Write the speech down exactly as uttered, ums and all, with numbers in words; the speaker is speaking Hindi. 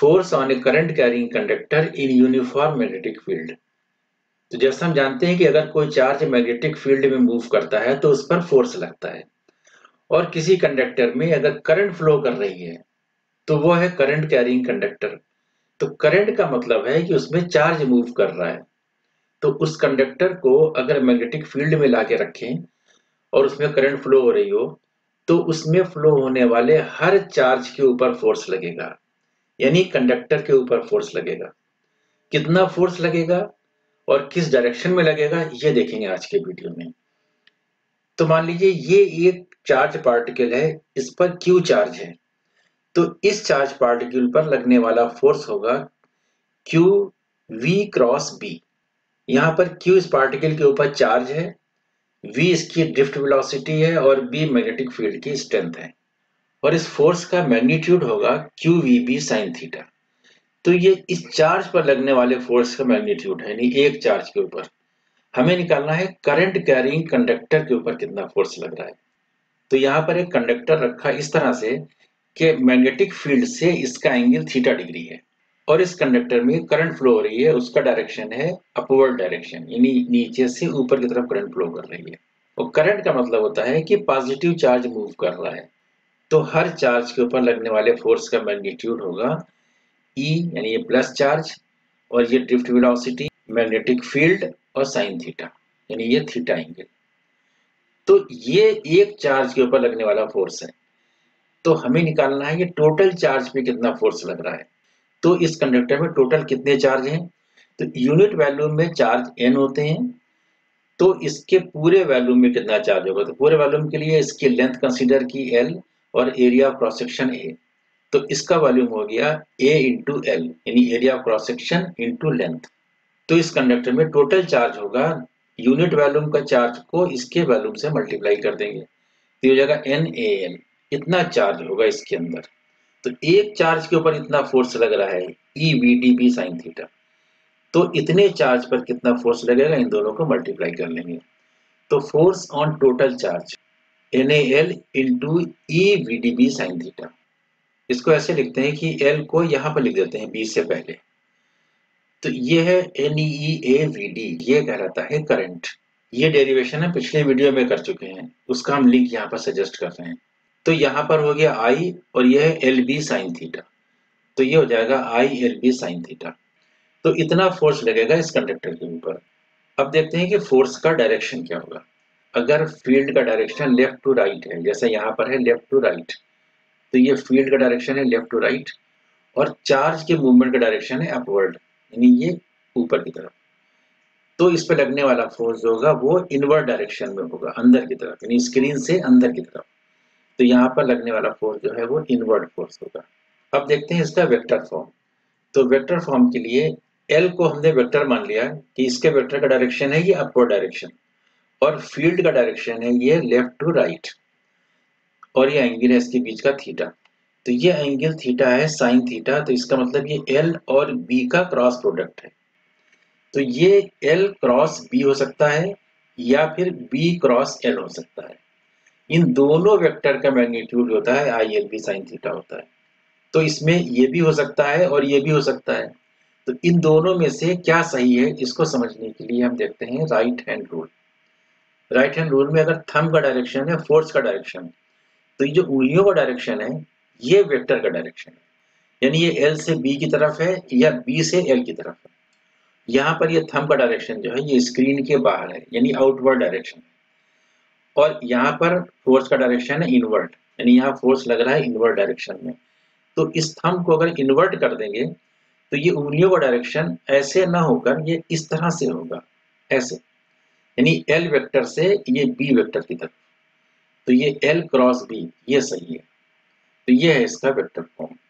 Force on a current carrying conductor in uniform magnetic field. तो जैसा हम जानते हैं कि अगर कोई चार्ज मैग्नेटिक फील्ड में मूव करता है तो उस पर फोर्स लगता है, और किसी कंडक्टर में अगर करंट फ्लो कर रही है तो वो है करंट कैरिंग कंडक्टर। तो करंट का मतलब है कि उसमें चार्ज मूव कर रहा है, तो उस कंडक्टर को अगर मैग्नेटिक फील्ड में लाके रखें और उसमें करंट फ्लो हो रही हो तो उसमें फ्लो होने वाले हर चार्ज के ऊपर फोर्स लगेगा, यानी कंडक्टर के ऊपर फोर्स लगेगा। कितना फोर्स लगेगा और किस डायरेक्शन में लगेगा ये देखेंगे आज के वीडियो में। तो मान लीजिए ये एक चार्ज पार्टिकल है, इस पर क्यू चार्ज है, तो इस चार्ज पार्टिकल पर लगने वाला फोर्स होगा क्यू वी क्रॉस बी। यहाँ पर Q इस पार्टिकल के ऊपर चार्ज है, V इसकी ड्रिफ्ट वेलोसिटी है और B मैग्नेटिक फील्ड की स्ट्रेंथ है, और इस फोर्स का मैग्नीट्यूड होगा Q V B sine theta. तो ये इस चार्ज पर लगने वाले फोर्स का मैग्नीट्यूड है, यानी एक चार्ज के ऊपर। हमें निकालना है करंट कैरिंग कंडक्टर के ऊपर कितना फोर्स लग रहा है। तो यहाँ पर एक कंडक्टर रखा इस तरह से कि मैग्नेटिक फील्ड से इसका एंगल थीटा डिग्री है, और इस कंडक्टर में करंट फ्लो हो रही है, उसका डायरेक्शन है अपवर्ड डायरेक्शन, यानी नीचे से ऊपर की तरफ करंट फ्लो कर रही है। और करंट का मतलब होता है कि पॉजिटिव चार्ज मूव कर रहा है, तो हर चार्ज के ऊपर लगने वाले फोर्स का मैग्नीट्यूड होगा E, यानी ये प्लस चार्ज, और ये ड्रिफ्ट वेलोसिटी, मैग्नेटिक फील्ड और साइन थीटा, यानी ये थीटा एंगल। तो ये एक चार्ज के ऊपर लगने वाला फोर्स है। तो हमें निकालना है ये टोटल चार्ज पे कितना फोर्स लग रहा है। तो इस कंडक्टर में टोटल कितने चार्ज हैं? तो यूनिट वैल्यू में चार्ज n होते हैं, तो इसके पूरे वैल्यू में कितना चार्ज होगा? तो पूरे वैल्यूम के लिए इसकी लेंथ कंसीडर की l और area of cross section a, तो इसका वॉल्यूम हो गया a इंटू l, यानी area of cross section into length. तो इस कंडक्टर में टोटल चार्ज होगा, यूनिट वैल्यूम का चार्ज को इसके वैल्यूम से मल्टीप्लाई कर देंगे तो हो जाएगा N A L, इतना चार्ज होगा इसके अंदर। तो एक चार्ज के ऊपर इतना फोर्स लग रहा है E V D B sine theta, तो इतने चार्ज पर कितना फोर्स लगेगा इन दोनों को मल्टीप्लाई कर लेंगे। तो force on total charge N A L into E V D B sine theta, इसको ऐसे लिखते हैं कि L को यहाँ पर लिख देते हैं B से पहले, तो ये है N E A V D, ये कहलाता है करंट। ये डेरिवेशन है पिछले वीडियो में कर चुके हैं, उसका हम लिंक यहाँ पर सजेस्ट कर रहे हैं। तो यहाँ पर हो गया I और यह है एल बी साइन थीटा, तो ये हो जाएगा I L B sine theta. तो इतना फोर्स लगेगा इस कंडक्टर के ऊपर। अब देखते हैं कि फोर्स का डायरेक्शन क्या होगा। अगर फील्ड का डायरेक्शन लेफ्ट टू राइट है, जैसे यहाँ पर है लेफ्ट टू राइट, तो ये फील्ड का डायरेक्शन है लेफ्ट टू राइट, और चार्ज के मूवमेंट का डायरेक्शन है अपवर्ड, यानी ये ऊपर की तरफ। तो इस पर लगने वाला फोर्स होगा वो इनवर्ड डायरेक्शन में होगा, अंदर की तरफ, यानी स्क्रीन से अंदर की तरफ। तो यहाँ पर लगने वाला फोर्स जो है वो इनवर्ड फोर्स होगा। अब देखते हैं इसका वेक्टर फॉर्म। तो वेक्टर फॉर्म के लिए L को हमने वेक्टर मान लिया कि इसके वेक्टर का डायरेक्शन है ये अपवर्ड डायरेक्शन, और फील्ड का डायरेक्शन है ये लेफ्ट टू राइट, और ये एंगल है इसके बीच का थीटा, तो ये एंगल थीटा है साइन थीटा। तो इसका मतलब ये L और B का क्रॉस प्रोडक्ट है, तो ये L क्रॉस B हो सकता है या फिर B क्रॉस L हो सकता है। इन दोनों वेक्टर का मैग्नीट्यूड होता है I L B sine theta होता है। तो इसमें ये भी हो सकता है और ये भी हो सकता है, तो इन दोनों में से क्या सही है इसको समझने के लिए हम देखते हैं right hand rule. Right hand rule में अगर थंब का डायरेक्शन है फोर्स का डायरेक्शन, तो ये जो उंगलियों का डायरेक्शन है ये वेक्टर का डायरेक्शन है, यानी ये एल से बी की तरफ है या बी से एल की तरफ है। यहाँ पर यह थंब का डायरेक्शन जो है ये स्क्रीन के बाहर है, यानी आउटवर्ड डायरेक्शन, और यहाँ पर फोर्स का डायरेक्शन है इनवर्ट, यानी यहाँ फोर्स लग रहा है इनवर्ट डायरेक्शन में। तो इस थंब को अगर इनवर्ट कर देंगे तो ये उंगलियों का डायरेक्शन ऐसे ना होकर ये इस तरह से होगा, ऐसे, यानी L वेक्टर से ये B वेक्टर की तरफ। तो ये L क्रॉस B, ये सही है। तो ये है इसका वेक्टर फॉर्म।